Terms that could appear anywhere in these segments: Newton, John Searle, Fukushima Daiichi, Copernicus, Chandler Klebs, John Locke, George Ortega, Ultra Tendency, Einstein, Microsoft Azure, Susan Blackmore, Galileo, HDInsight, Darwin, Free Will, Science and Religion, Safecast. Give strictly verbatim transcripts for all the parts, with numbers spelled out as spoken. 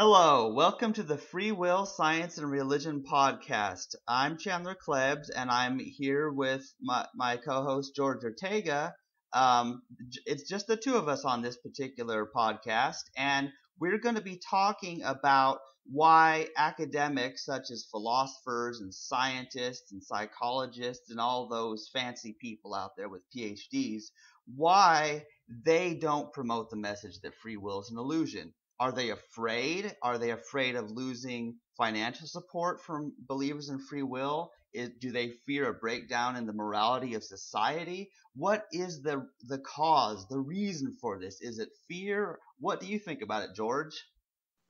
Hello, welcome to the Free Will, Science, and Religion podcast. I'm Chandler Klebs, and I'm here with my, my co-host George Ortega. Um, it's just the two of us on this particular podcast, and we're going to be talking about why academics such as philosophers and scientists and psychologists and all those fancy people out there with P H Ds, why they don't promote the message that free will is an illusion. Are they afraid? Are they afraid of losing financial support from believers in free will? Is, do they fear a breakdown in the morality of society? What is the the cause, the reason for this? Is it fear? What do you think about it, George?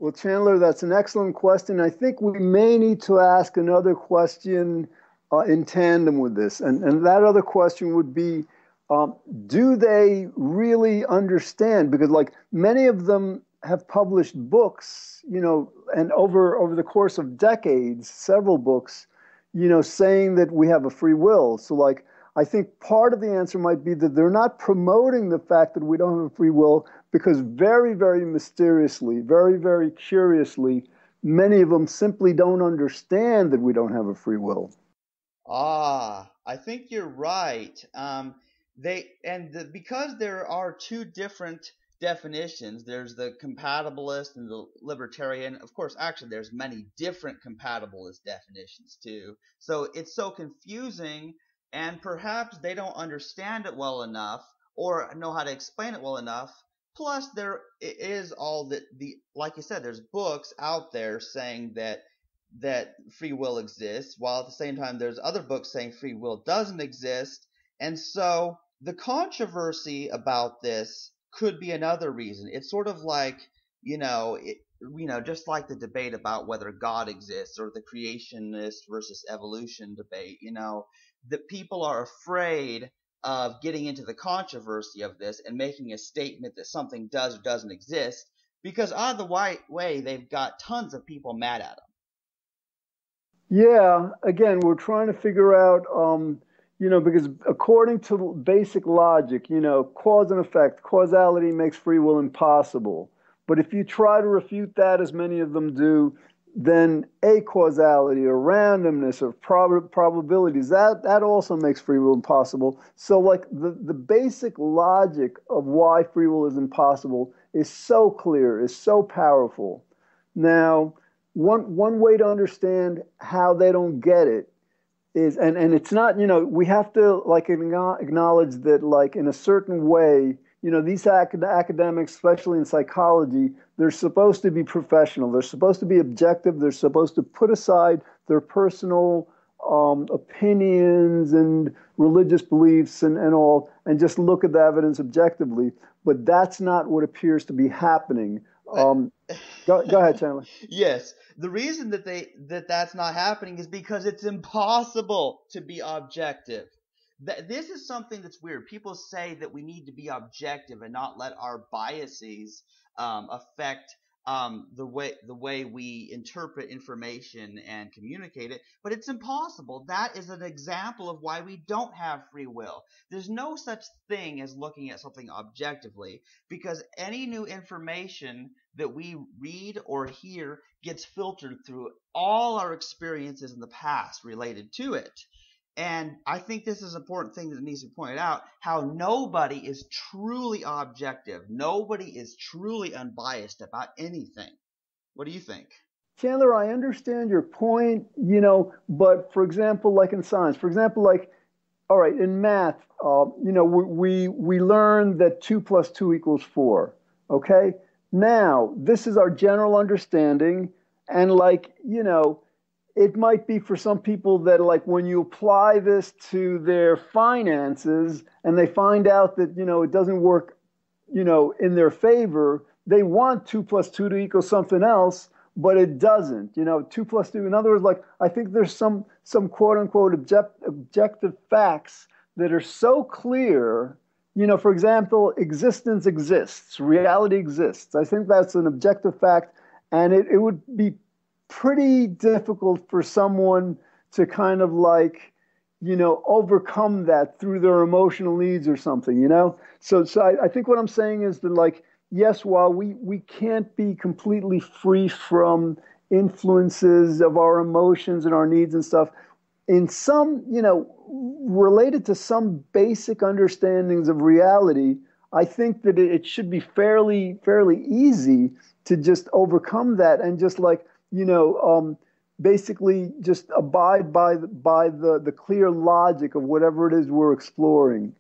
Well, Chandler, that's an excellent question. I think we may need to ask another question uh, in tandem with this. And, and that other question would be, um, do they really understand? Because like many of them have published books, you know, and over, over the course of decades, several books, you know, saying that we have a free will. So like, I think part of the answer might be that they're not promoting the fact that we don't have a free will because very, very mysteriously, very, very curiously, many of them simply don't understand that we don't have a free will. Ah, I think you're right. Um, they, and the, because there are two different definitions. There's the compatibilist and the libertarian. Of course, actually, there's many different compatibilist definitions too. So it's so confusing, and perhaps they don't understand it well enough or know how to explain it well enough. Plus, there is all the, the like you said, there's books out there saying that that free will exists, while at the same time there's other books saying free will doesn't exist. And so the controversy about this could be another reason. It's sort of like, you know, it, you know, just like the debate about whether God exists or the creationist versus evolution debate, you know, that people are afraid of getting into the controversy of this and making a statement that something does or doesn't exist because either way, they've got tons of people mad at them. Yeah, again, we're trying to figure out, um, you know, because according to basic logic, you know, cause and effect, causality makes free will impossible. But if you try to refute that, as many of them do, then acausality or randomness or prob probabilities, that, that also makes free will impossible. So like the, the basic logic of why free will is impossible is so clear, is so powerful. Now, one, one way to understand how they don't get it is, and, and it's not, you know, we have to like acknowledge that like in a certain way, you know, these acad academics, especially in psychology, they're supposed to be professional. They're supposed to be objective. They're supposed to put aside their personal um, opinions and religious beliefs and, and all, and just look at the evidence objectively. But that's not what appears to be happening. Um, go, go ahead, Chandler. Yes. The reason that they that that's not happening is because it's impossible to be objective. Th this is something that's weird. People say that we need to be objective and not let our biases um, affect um, the way the way we interpret information and communicate it, but it's impossible. That is an example of why we don't have free will. There's no such thing as looking at something objectively because any new information that we read or hear gets filtered through all our experiences in the past related to it. And I think this is an important thing that needs to be pointed out, how nobody is truly objective. Nobody is truly unbiased about anything. What do you think? Chandler, I understand your point, you know, but for example, like in science, for example, like, all right, in math, uh, you know, we, we, we learned that two plus two equals four, okay? Now, this is our general understanding, and like, you know, it might be for some people that like when you apply this to their finances and they find out that, you know, it doesn't work, you know, in their favor, they want two plus two to equal something else, but it doesn't, you know, two plus two. In other words, like, I think there's some, some quote unquote object, objective facts that are so clear. You know, for example, existence exists, reality exists. I think that's an objective fact, and it, it would be pretty difficult for someone to kind of like, you know, overcome that through their emotional needs or something, you know? So, so I, I think what I'm saying is that like, yes, while we, we can't be completely free from influences of our emotions and our needs and stuff, in some, you know, related to some basic understandings of reality, I think that it should be fairly, fairly easy to just overcome that and just like, you know, um, basically just abide by the, by the, the clear logic of whatever it is we're exploring.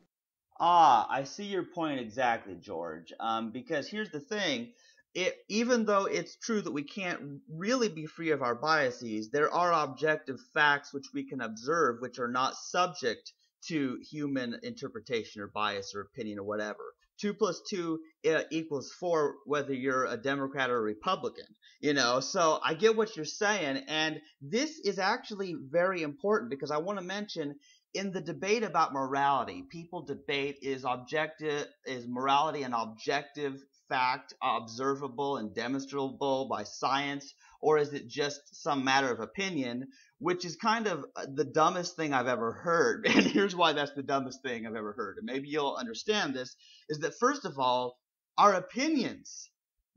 Ah, I see your point exactly, George. Um, because here's the thing. It, even though it's true that we can't really be free of our biases, there are objective facts which we can observe which are not subject to human interpretation or bias or opinion or whatever. Two plus two uh, equals four, whether you're a Democrat or a Republican, you know. So I get what you're saying, and this is actually very important because I want to mention in the debate about morality, people debate is objective, is morality an objective fact, observable and demonstrable by science, or is it just some matter of opinion, which is kind of the dumbest thing I've ever heard. And here's why that's the dumbest thing I've ever heard. And maybe you'll understand this, is that first of all, our opinions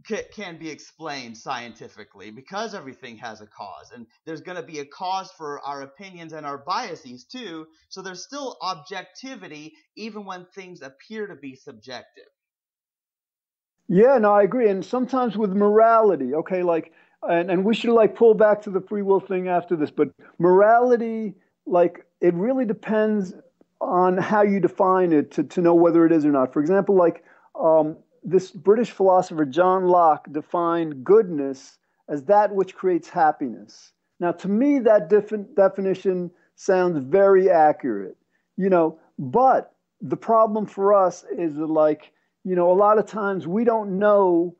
ca- can be explained scientifically because everything has a cause. And there's going to be a cause for our opinions and our biases too. So there's still objectivity even when things appear to be subjective. Yeah, no, I agree. And sometimes with morality, okay, like, and, and we should like pull back to the free will thing after this, but morality, like, it really depends on how you define it to, to know whether it is or not. For example, like um, this British philosopher John Locke defined goodness as that which creates happiness. Now, to me, that def- definition sounds very accurate, you know, but the problem for us is that, like, you know, a lot of times we don't know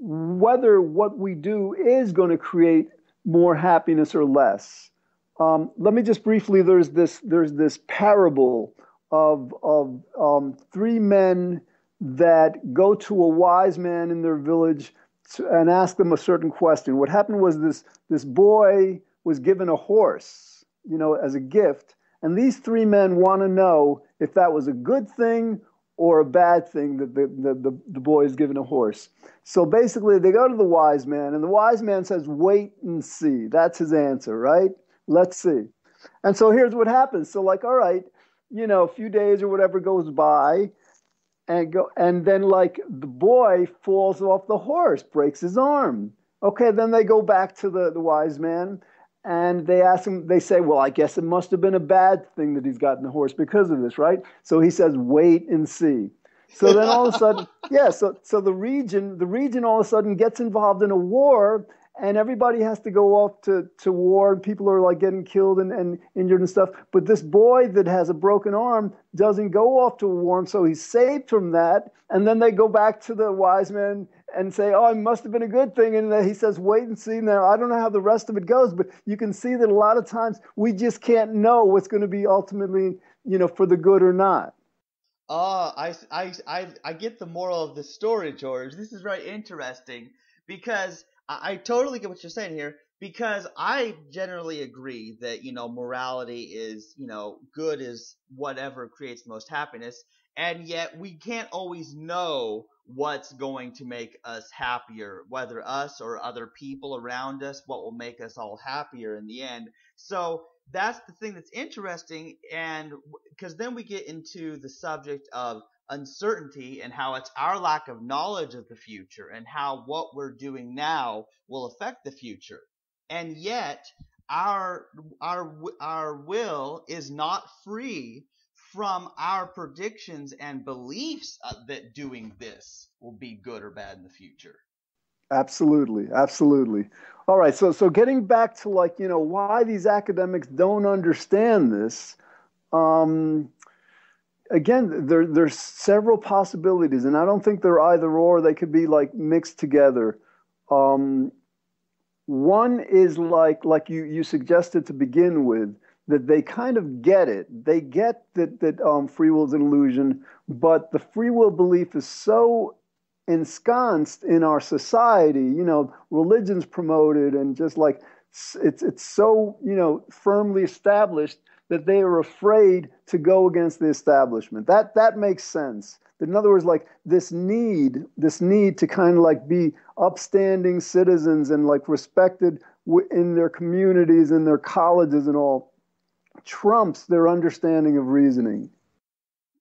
whether what we do is going to create more happiness or less. Um, let me just briefly, there's this there's this parable of, of um, three men that go to a wise man in their village to, and ask them a certain question. What happened was this, this boy was given a horse, you know, as a gift. And these three men want to know if that was a good thing or a bad thing that the, the, the boy is given a horse. So basically they go to the wise man, and the wise man says, wait and see. That's his answer, right? Let's see. And so here's what happens. So like, all right, you know, a few days or whatever goes by, and go, and then like the boy falls off the horse, breaks his arm. Okay, then they go back to the, the wise man, and they ask him, they say, well, I guess it must have been a bad thing that he's gotten a horse because of this, right? So he says, wait and see. So then all of a sudden, yeah, so so the region, the region all of a sudden gets involved in a war, and everybody has to go off to, to war, and people are like getting killed and, and injured and stuff. But this boy that has a broken arm doesn't go off to war, so he's saved from that. And then they go back to the wise man and say, oh, it must have been a good thing. And then he says, wait and see. Now, I don't know how the rest of it goes, but you can see that a lot of times we just can't know what's going to be ultimately, you know, for the good or not. Oh, I, I, I, I get the moral of the story, George. This is very interesting because I, I totally get what you're saying here. Because I generally agree that, you know, morality is, you know, good is whatever creates the most happiness. And yet we can't always know what's going to make us happier, whether us or other people around us, what will make us all happier in the end. So that's the thing that's interesting, and because then we get into the subject of uncertainty and how it's our lack of knowledge of the future and how what we're doing now will affect the future. And yet our our our will is not free from our predictions and beliefs that doing this will be good or bad in the future. Absolutely, absolutely. All right, so so getting back to like, you know, why these academics don't understand this, um, again, there there's several possibilities, and I don't think they're either or, they could be like mixed together. Um, one is like, like you, you suggested to begin with, that they kind of get it. They get that that um, free will is an illusion, but the free will belief is so ensconced in our society. You know, religion's promoted and just like it's it's so, you know, firmly established that they are afraid to go against the establishment. That that makes sense. In other words, like this need, this need to kind of like be upstanding citizens and like respected in their communities and their colleges and all, trumps their understanding of reasoning.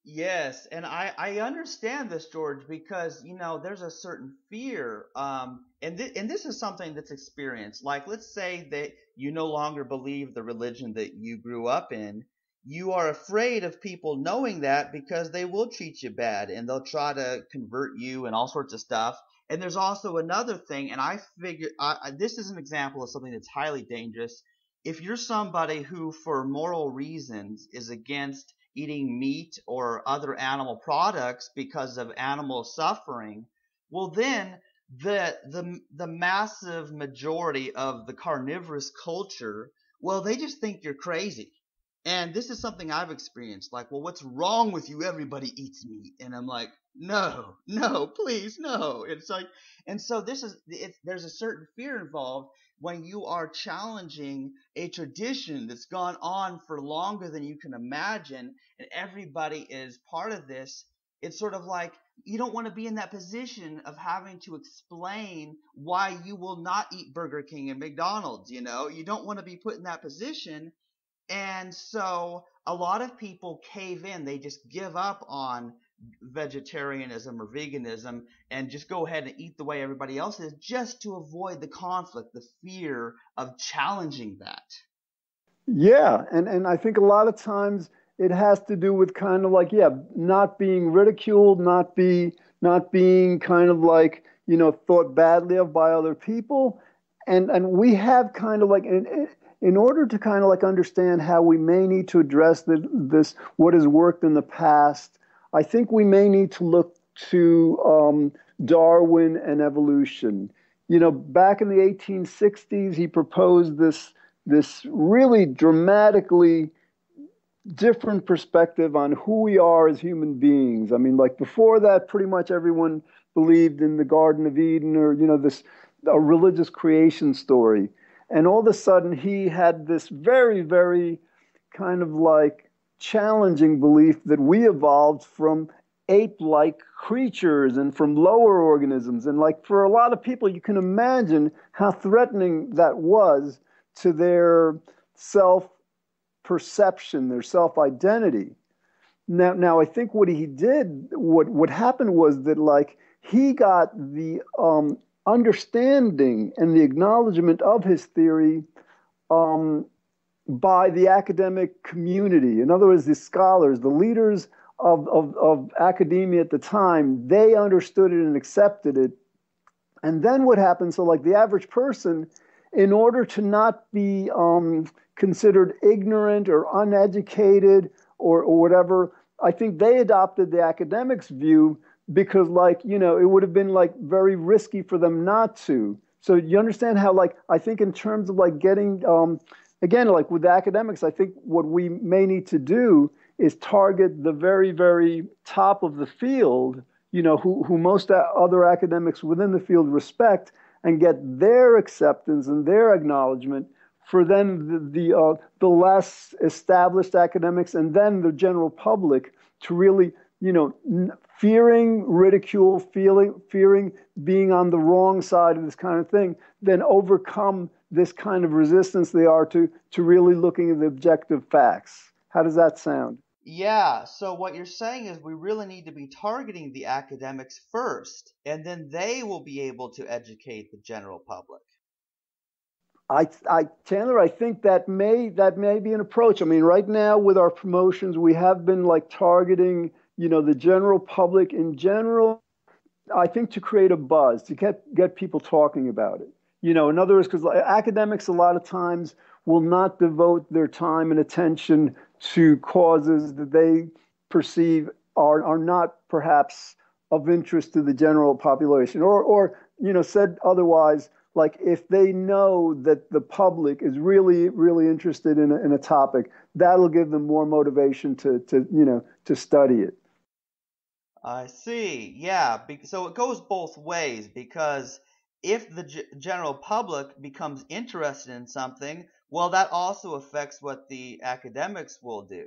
Yes, and I, I understand this, George, because, you know, there's a certain fear, um, and, th and this is something that's experienced. Like, let's say that you no longer believe the religion that you grew up in. You are afraid of people knowing that because they will treat you bad, and they'll try to convert you and all sorts of stuff. And there's also another thing, and I figure uh, this is an example of something that's highly dangerous. If you're somebody who, for moral reasons, is against eating meat or other animal products because of animal suffering, well, then the the the massive majority of the carnivorous culture, well, they just think you're crazy. And this is something I've experienced. Like, well, what's wrong with you? Everybody eats meat. And I'm like, no, no, please, no. It's like, and so this is, it, there's a certain fear involved when you are challenging a tradition that's gone on for longer than you can imagine, and everybody is part of this. It's sort of like you don't want to be in that position of having to explain why you will not eat Burger King and McDonald's, you know? You don't want to be put in that position. And so a lot of people cave in. They just give up on vegetarianism or veganism and just go ahead and eat the way everybody else is, just to avoid the conflict, the fear of challenging that. Yeah, and, and I think a lot of times it has to do with kind of like, yeah, not being ridiculed, not be not being kind of like, you know, thought badly of by other people. And and we have kind of like an, in order to kind of like understand how we may need to address the, this, what has worked in the past, I think we may need to look to um, Darwin and evolution. You know, back in the eighteen sixties, he proposed this, this really dramatically different perspective on who we are as human beings. I mean, like before that, pretty much everyone believed in the Garden of Eden or, you know, this a religious creation story. And all of a sudden, he had this very, very kind of like challenging belief that we evolved from ape-like creatures and from lower organisms. And like for a lot of people, you can imagine how threatening that was to their self-perception, their self-identity. Now, now, I think what he did, what, what happened was that like he got the um, understanding and the acknowledgement of his theory um, by the academic community. In other words, the scholars, the leaders of, of, of academia at the time, they understood it and accepted it. And then what happened, so like the average person, in order to not be um, considered ignorant or uneducated or, or whatever, I think they adopted the academics' view, because like, you know, it would have been like very risky for them not to. So you understand how like, I think in terms of like getting, um, again, like with academics, I think what we may need to do is target the very, very top of the field, you know, who, who most other academics within the field respect, and get their acceptance and their acknowledgement, for then the, the, uh, the less established academics and then the general public to really, you know, fearing ridicule, feeling, fearing being on the wrong side of this kind of thing, then overcome this kind of resistance they are to, to really looking at the objective facts. How does that sound? Yeah, so what you're saying is we really need to be targeting the academics first, and then they will be able to educate the general public. I, I, Chandler, I think that may, that may be an approach. I mean, right now with our promotions, we have been like targeting, you know, the general public in general, I think, to create a buzz, to get, get people talking about it. You know, in other words, because academics a lot of times will not devote their time and attention to causes that they perceive are, are not perhaps of interest to the general population. Or, or, you know, said otherwise, like if they know that the public is really, really interested in a, in a topic, that'll give them more motivation to, to you know, to study it. I see. Yeah. So it goes both ways, because if the g general public becomes interested in something, well, that also affects what the academics will do.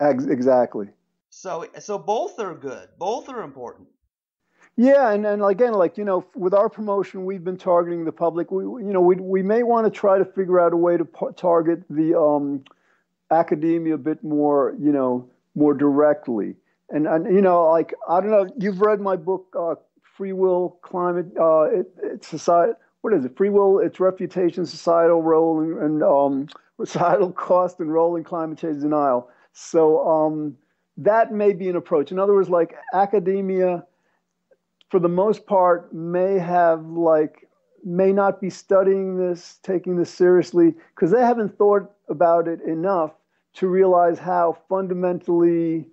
Exactly. So so both are good. Both are important. Yeah, and, and again, like, you know, with our promotion, we've been targeting the public. We, you know, we we may want to try to figure out a way to target the um, academia a bit more, you know, more directly. And, and you know, like, I don't know, you've read my book, uh, Free Will, Climate, uh, it, it's society. What is it? Free Will, Its Reputation, Societal Role, and, and um, Societal Cost, and Role in Climate Change Denial. So um, that may be an approach. In other words, like, academia, for the most part, may have like may not be studying this, taking this seriously, because they haven't thought about it enough to realize how fundamentally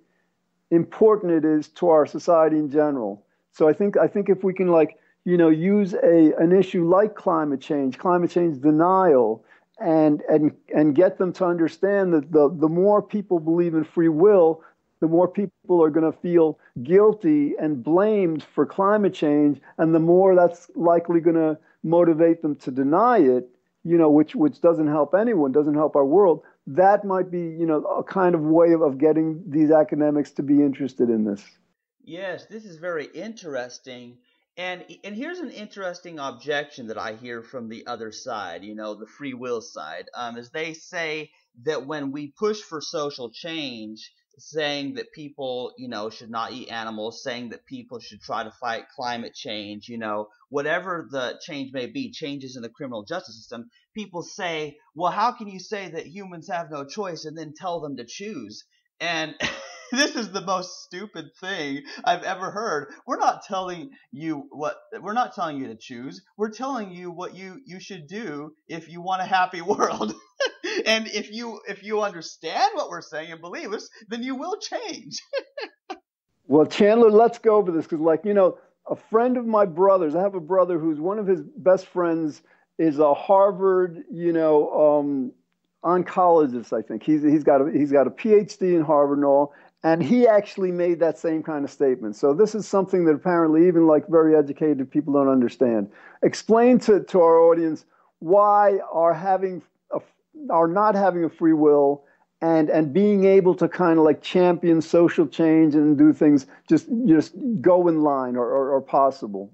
important it is to our society in general. So I think I think if we can like you know use a an issue like climate change, climate change denial, and and and get them to understand that the the more people believe in free will, the more people are going to feel guilty and blamed for climate change, and the more that's likely going to motivate them to deny it, you know, which which doesn't help anyone, doesn't help our world. That might be, you know, a kind of way of, of getting these academics to be interested in this. Yes, this is very interesting. And, and here's an interesting objection that I hear from the other side, you know, the free will side, um, is they say that when we push for social change, saying that people, you know, should not eat animals, saying that people should try to fight climate change, you know, whatever the change may be, changes in the criminal justice system, people say, well, how can you say that humans have no choice and then tell them to choose? And this is the most stupid thing I've ever heard. We're not telling you what we're not telling you to choose. We're telling you what you, you should do if you want a happy world. And if you if you understand what we're saying and believe us, then you will change. Well, Chandler, let's go over this because, like, you know, a friend of my brother's, I have a brother who's one of his best friends is a Harvard, you know, um, oncologist. I think he's he's got a, he's got a P H D in Harvard and all, and he actually made that same kind of statement. So this is something that apparently even like very educated people don't understand. Explain to to our audience why are having a are not having a free will and and being able to kind of like champion social change and do things just just go in line or, or, or possible.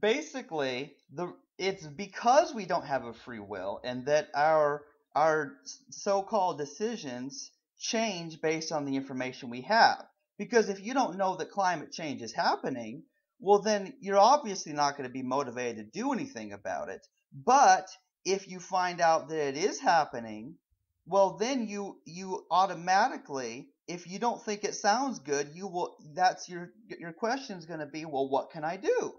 Basically, the it's because we don't have a free will and that our our so-called decisions change based on the information we have. Because if you don't know that climate change is happening, well then you're obviously not going to be motivated to do anything about it. But if you find out that it is happening, well, then you you automatically, if you don't think it sounds good, you will. That's your your question is going to be, well, what can I do?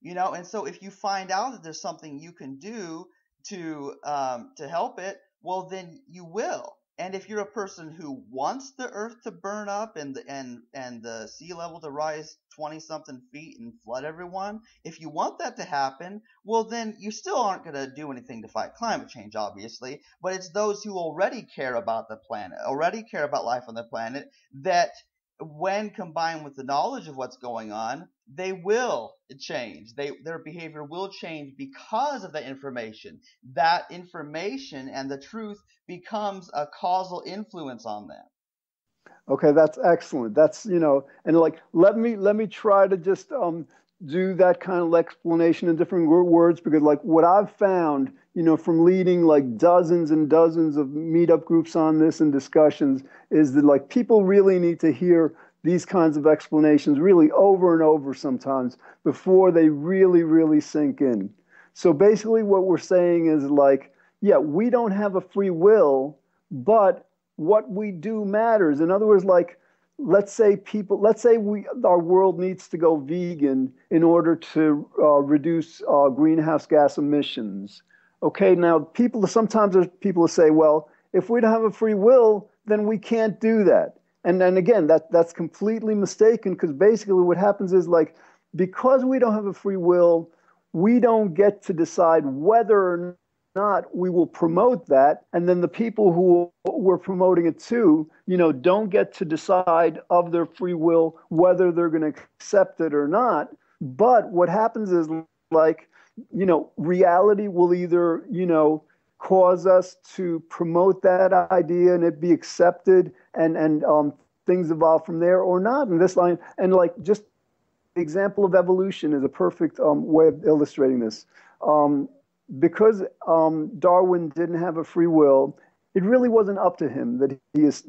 You know, and so if you find out that there's something you can do to um, to help it, well, then you will. And if you're a person who wants the earth to burn up and the and and the sea level to rise twenty something feet and flood everyone, if you want that to happen, well then you still aren't going to do anything to fight climate change, obviously, but it's those who already care about the planet, already care about life on the planet, that when combined with the knowledge of what's going on, they will change. They, their behavior will change because of that information. That information and the truth becomes a causal influence on them. Okay, that's excellent. That's, you know, and like, let me, let me try to just um, do that kind of explanation in different words, because like what I've found, you know, from leading like dozens and dozens of meetup groups on this and discussions is that like people really need to hear these kinds of explanations really over and over sometimes before they really, really sink in. So basically what we're saying is like, yeah, we don't have a free will, but what we do matters. In other words, like, let's say people, let's say we, our world needs to go vegan in order to uh, reduce uh, greenhouse gas emissions. Okay, now people, sometimes there's people who say, well, if we don't have a free will, then we can't do that. And then again, that, that's completely mistaken because basically what happens is like, because we don't have a free will, we don't get to decide whether or not we will promote that. And then the people who we're promoting it to, you know, don't get to decide of their free will whether they're going to accept it or not. But what happens is like, you know, reality will either, you know, cause us to promote that idea and it be accepted and, and um, things evolve from there or not. And this line, and like just the example of evolution is a perfect um, way of illustrating this. Um, because um, Darwin didn't have a free will, it really wasn't up to him that he is,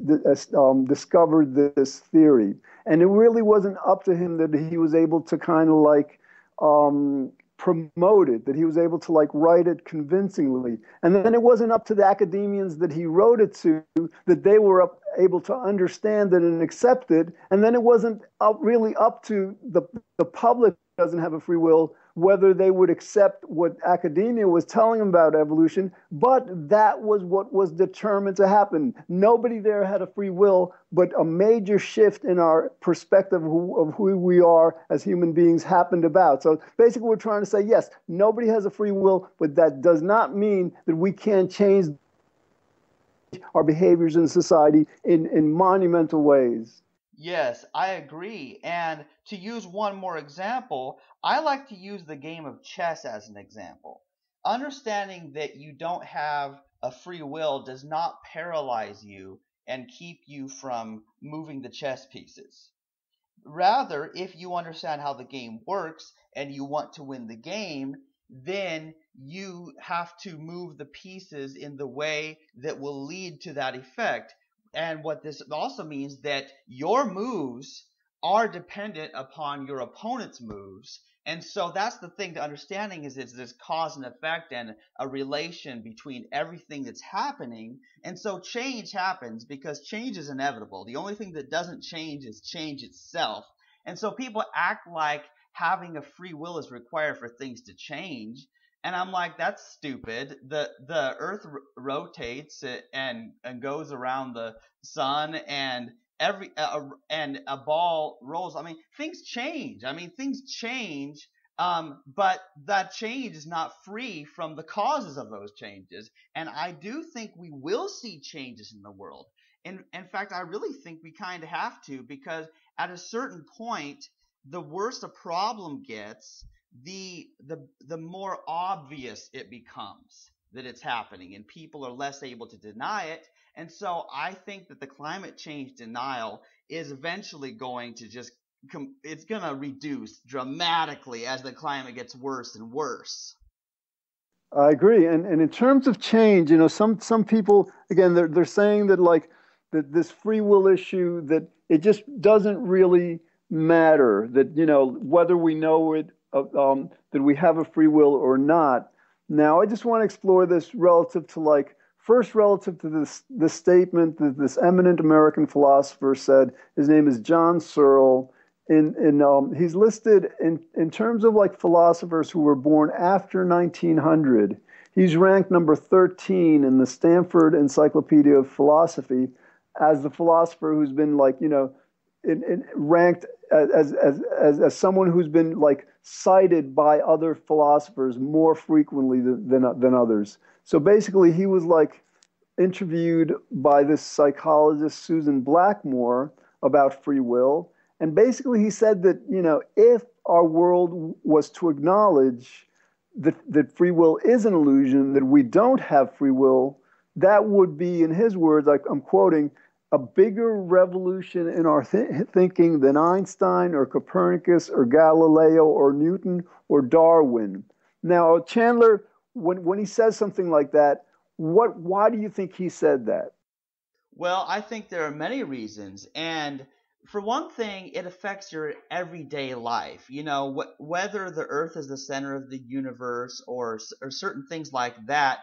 um, discovered this theory. And it really wasn't up to him that he was able to kind of like um, promote it, that he was able to like write it convincingly. And then it wasn't up to the academians that he wrote it to, that they were up, able to understand it and accept it. And then it wasn't up, really up to the, the public who doesn't have a free will, whether they would accept what academia was telling them about evolution, but that was what was determined to happen. Nobody there had a free will, but a major shift in our perspective of who we are as human beings happened about. So basically we're trying to say, yes, nobody has a free will, but that does not mean that we can't change our behaviors in society in, in monumental ways. Yes, I agree. And to use one more example, I like to use the game of chess as an example. Understanding that you don't have a free will does not paralyze you and keep you from moving the chess pieces. Rather, if you understand how the game works and you want to win the game, then you have to move the pieces in the way that will lead to that effect. And what this also means that your moves are dependent upon your opponent's moves. And so that's the thing to understanding is it's this cause and effect and a relation between everything that's happening. And so change happens because change is inevitable. The only thing that doesn't change is change itself. And so people act like having a free will is required for things to change. And I'm like, that's stupid. The the Earth rotates and, and goes around the sun, and every uh, and a ball rolls. I mean, things change. I mean, things change. Um, but that change is not free from the causes of those changes. And I do think we will see changes in the world. In in fact, I really think we kind of have to, because at a certain point, the worse a problem gets, the the the more obvious it becomes that it's happening, and people are less able to deny it. And so I think that the climate change denial is eventually going to just com it's going to reduce dramatically as the climate gets worse and worse. I agree. And and in terms of change, you know, some some people again they're they're saying that like that this free will issue, that it just doesn't really matter, that you know whether we know it Of, um, that we have a free will or not. Now, I just want to explore this relative to like, first relative to this, this statement that this eminent American philosopher said. His name is John Searle. In, in, um, he's listed in, in terms of like philosophers who were born after nineteen hundred. He's ranked number thirteen in the Stanford Encyclopedia of Philosophy as the philosopher who's been like, you know, in, in ranked as, as, as, as someone who's been like cited by other philosophers more frequently than, than, than others. So basically he was like interviewed by this psychologist, Susan Blackmore, about free will. And basically he said that, you know, if our world was to acknowledge that, that free will is an illusion, that we don't have free will, that would be, in his words, like I'm quoting, a bigger revolution in our th thinking than Einstein or Copernicus or Galileo or Newton or Darwin. Now, Chandler, when, when he says something like that, what, why do you think he said that? Well, I think there are many reasons. And for one thing, it affects your everyday life. You know, wh whether the Earth is the center of the universe or, or certain things like that,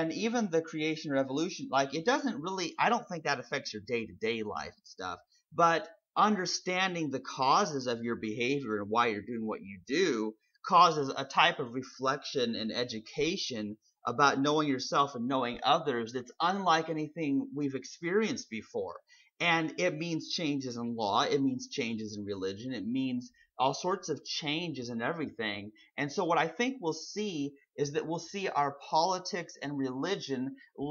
and even the creation revolution, like it doesn't really, I don't think that affects your day-to-day life and stuff, but understanding the causes of your behavior and why you're doing what you do causes a type of reflection and education about knowing yourself and knowing others that's unlike anything we've experienced before. And it means changes in law, it means changes in religion, it means all sorts of changes in everything. And so what I think we'll see is that we'll see our politics and religion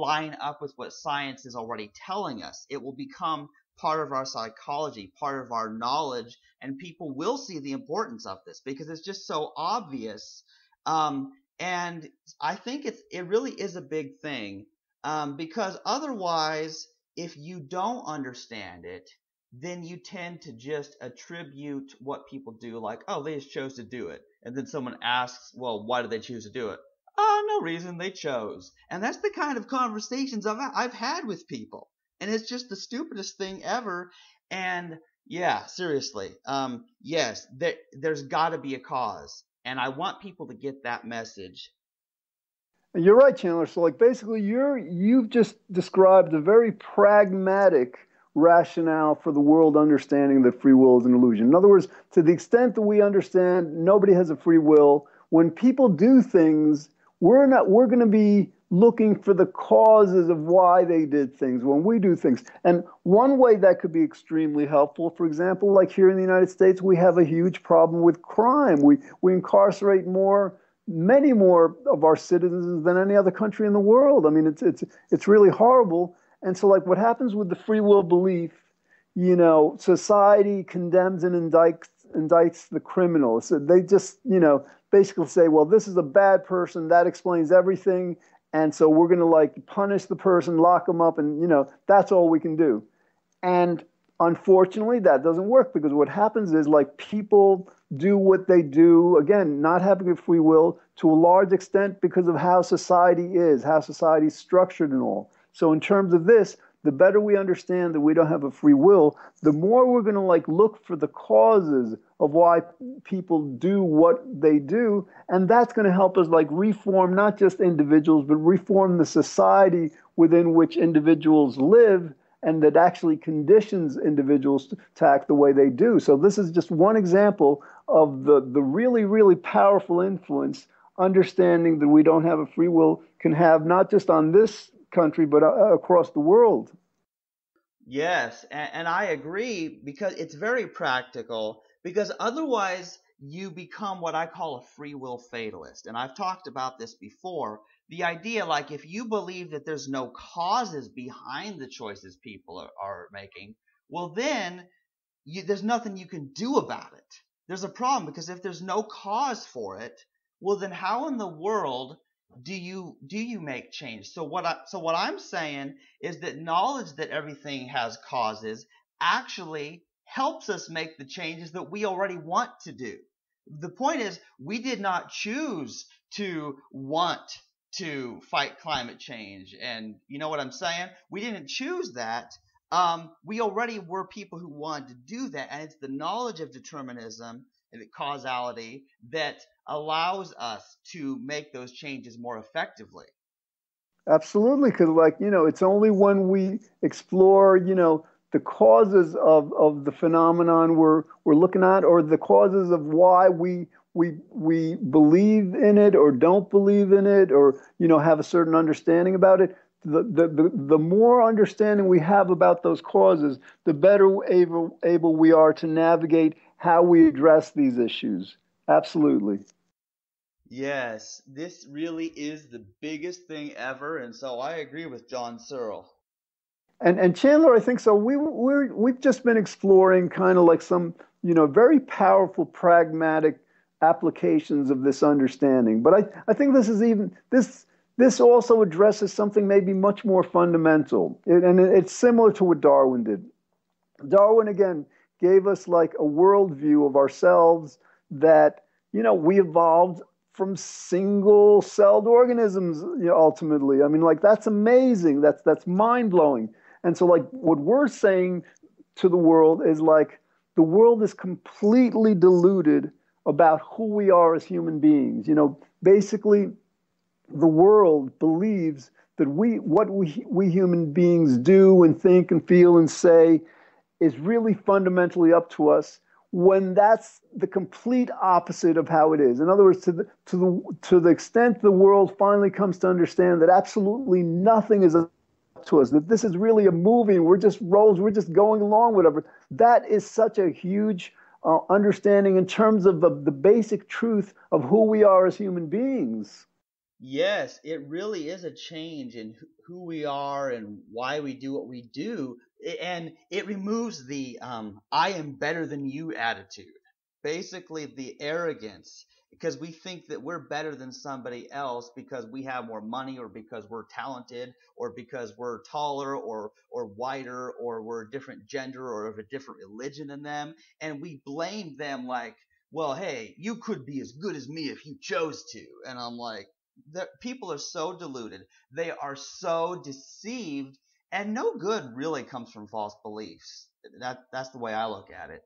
line up with what science is already telling us. It will become part of our psychology, part of our knowledge, and people will see the importance of this because it's just so obvious. Um, and I think it's, it really is a big thing um, because otherwise, if you don't understand it, then you tend to just attribute what people do, like, oh, they just chose to do it. And then someone asks, well, why did they choose to do it? Oh, no reason, they chose. And that's the kind of conversations I've, I've had with people. And it's just the stupidest thing ever. And yeah, seriously, um, yes, there, there's got to be a cause. And I want people to get that message. You're right, Chandler. So, like, basically, you're you've just described a very pragmatic rationale for the world understanding that free will is an illusion. In other words, to the extent that we understand nobody has a free will, when people do things, we're not we're going to be looking for the causes of why they did things when we do things. And one way that could be extremely helpful, for example, like here in the United States, we have a huge problem with crime. We we incarcerate more, many more of our citizens than any other country in the world. I mean, it's it's it's really horrible. And so, like, what happens with the free will belief, you know, society condemns and indicts, indicts the criminal. So they just, you know, basically say, well, this is a bad person. That explains everything. And so we're going to, like, punish the person, lock them up, and, you know, that's all we can do. And unfortunately, that doesn't work, because what happens is, like, people do what they do, again, not having a free will to a large extent because of how society is, how society is structured and all. So in terms of this, the better we understand that we don't have a free will, the more we're going to, like, look for the causes of why people do what they do. And that's going to help us, like, reform not just individuals, but reform the society within which individuals live, and that actually conditions individuals to act the way they do. So this is just one example of the, the really, really powerful influence understanding that we don't have a free will can have, not just on this country, but uh, across the world. Yes, and, and I agree, because it's very practical, because otherwise you become what I call a free will fatalist. And I've talked about this before. The idea, like, if you believe that there's no causes behind the choices people are, are making, well, then you, there's nothing you can do about it. There's a problem, because if there's no cause for it, well, then how in the world do you do you make change? So what I, so what I'm saying is that knowledge that everything has causes actually helps us make the changes that we already want to do. The point is, we did not choose to want to fight climate change, and you know what I'm saying? We didn't choose that. Um, we already were people who wanted to do that, and it's the knowledge of determinism and causality that allows us to make those changes more effectively. Absolutely, because, like, you know, it's only when we explore, you know, the causes of, of the phenomenon we're we're looking at, or the causes of why we we we believe in it or don't believe in it, or, you know, have a certain understanding about it. The the the, the more understanding we have about those causes, the better able able we are to navigate how we address these issues. Absolutely. Yes, this really is the biggest thing ever, and so I agree with John Searle. And and Chandler, I think so. We we we've just been exploring kind of like some, you know, very powerful pragmatic applications of this understanding. But I I think this is even this this also addresses something maybe much more fundamental, it, and it, it's similar to what Darwin did. Darwin again gave us, like, a worldview of ourselves that, you know, we evolved from single-celled organisms, you know, ultimately. I mean, like, that's amazing. That's that's mind-blowing. And so, like, what we're saying to the world is, like, the world is completely deluded about who we are as human beings. You know, basically, the world believes that we what we we human beings do and think and feel and say is really fundamentally up to us, when that's the complete opposite of how it is. In other words, to the, to the, to the extent the world finally comes to understand that absolutely nothing is up to us, that this is really a movie, we're just roles, we're just going along, whatever, that is such a huge uh, understanding in terms of the, the basic truth of who we are as human beings. Yes, it really is a change in who we are and why we do what we do. And it removes the um, I am better than you attitude, basically the arrogance, because we think that we're better than somebody else because we have more money or because we're talented or because we're taller or or whiter or we're a different gender or of a different religion than them. And we blame them like, well, hey, you could be as good as me if you chose to. And I'm like, the people are so deluded. They are so deceived, and no good really comes from false beliefs. That that's the way I look at it.